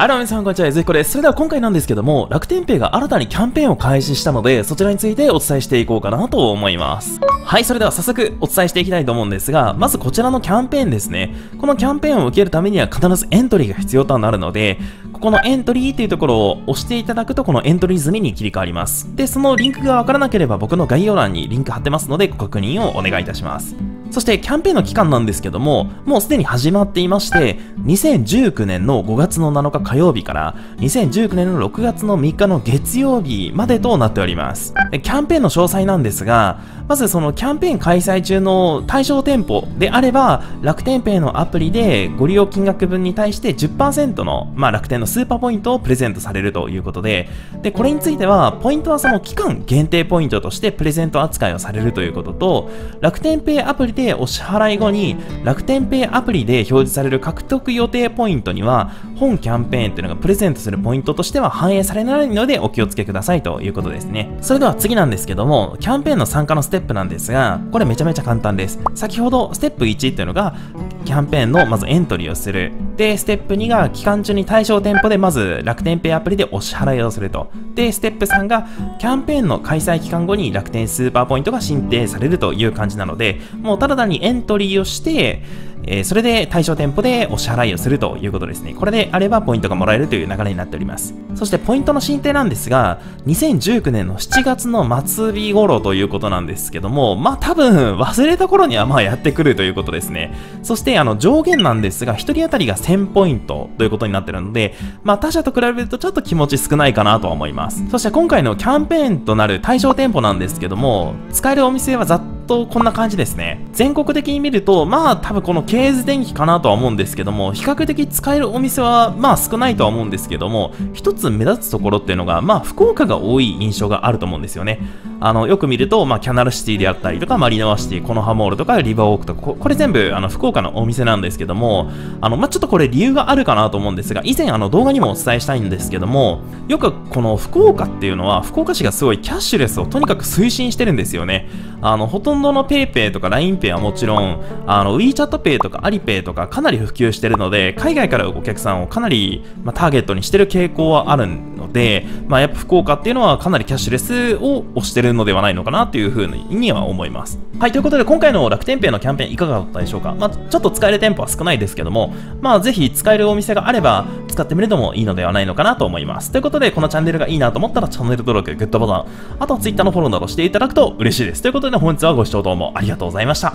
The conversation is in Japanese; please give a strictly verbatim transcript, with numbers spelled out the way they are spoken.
はい、どうも皆さん、こんにちは。ゆずひこです。それでは今回なんですけども、楽天ペイが新たにキャンペーンを開始したので、そちらについてお伝えしていこうかなと思います。はい、それでは早速お伝えしていきたいと思うんですが、まずこちらのキャンペーンですね。このキャンペーンを受けるためには必ずエントリーが必要となるので、ここのエントリーというところを押していただくと、このエントリー済みに切り替わります。で、そのリンクがわからなければ僕の概要欄にリンク貼ってますので、ご確認をお願いいたします。そしてキャンペーンの期間なんですけども、もうすでに始まっていまして、にせんじゅうきゅうねんのごがつのなのか火曜日から、にせんじゅうきゅうねんのろくがつのみっかの月曜日までとなっております。キャンペーンの詳細なんですが、まずそのキャンペーン開催中の対象店舗であれば、楽天ペイのアプリでご利用金額分に対して じゅっパーセント の、まあ、楽天のスーパーポイントをプレゼントされるということで、で、これについては、ポイントはその期間限定ポイントとしてプレゼント扱いをされるということと、楽天ペイアプリでお支払い後に楽天ペイアプリで表示される獲得予定ポイントには本キャンペーンというのがプレゼントするポイントとしては反映されないのでお気をつけくださいということですね。それでは次なんですけども、キャンペーンの参加のステップなんですが、これめちゃめちゃ簡単です。先ほどステップいちというのがキャンペーンのまずエントリーをする。で、ステップにが期間中に対象店舗でまず楽天ペイアプリでお支払いをすると。で、ステップさんがキャンペーンの開催期間後に楽天スーパーポイントが申請されるという感じなので、もうただ単にエントリーをして、えー、それで対象店舗でお支払いをするということですね。これであればポイントがもらえるという流れになっております。そしてポイントの申請なんですが、にせんじゅうきゅうねんのしちがつのまつび頃ということなんですけども、まあ多分忘れた頃にはまあやってくるということですね。そしてあの上限なんですが、ひとり当たりがせんポイントということになってるので、まあ他社と比べるとちょっと気持ち少ないかなとは思います。そして今回のキャンペーンとなる対象店舗なんですけども、使えるお店はざっとこんな感じですね。全国的に見ると、まあ多分このケーズ電機かなとは思うんですけども、比較的使えるお店はまあ少ないとは思うんですけども、一つ目立つところっていうのが、まあ福岡が多い印象があると思うんですよね。あのよく見ると、まあキャナルシティであったりとか、マリノワシティ、コノハモールとかリバーウォークとか、こ, これ全部あの福岡のお店なんですけども、あのまあちょっとこれ理由があるかなと思うんですが、以前あの動画にもお伝えしたいんですけども、よくこの福岡っていうのは、福岡市がすごいキャッシュレスをとにかく推進してるんですよね。あのほとんどほとんどの PayPay とか ラインペイ はもちろん、あの ウィーチャットペイ とか アリペイ とかかなり普及してるので、海外からお客さんをかなり、まあ、ターゲットにしてる傾向はあるので、まあ、やっぱ福岡っていうのはかなりキャッシュレスを推してるのではないのかなというふうには思います。はい、ということで今回の楽天ペイのキャンペーンいかがだったでしょうか。まあ、ちょっと使える店舗は少ないですけども、まあ、ぜひ使えるお店があれば使ってみるのもいいのではないのかなと思います。ということで、このチャンネルがいいなと思ったらチャンネル登録、グッドボタン、あとは ツイッター のフォローなどしていただくと嬉しいです。ということで、本日はご視聴どうもありがとうございました。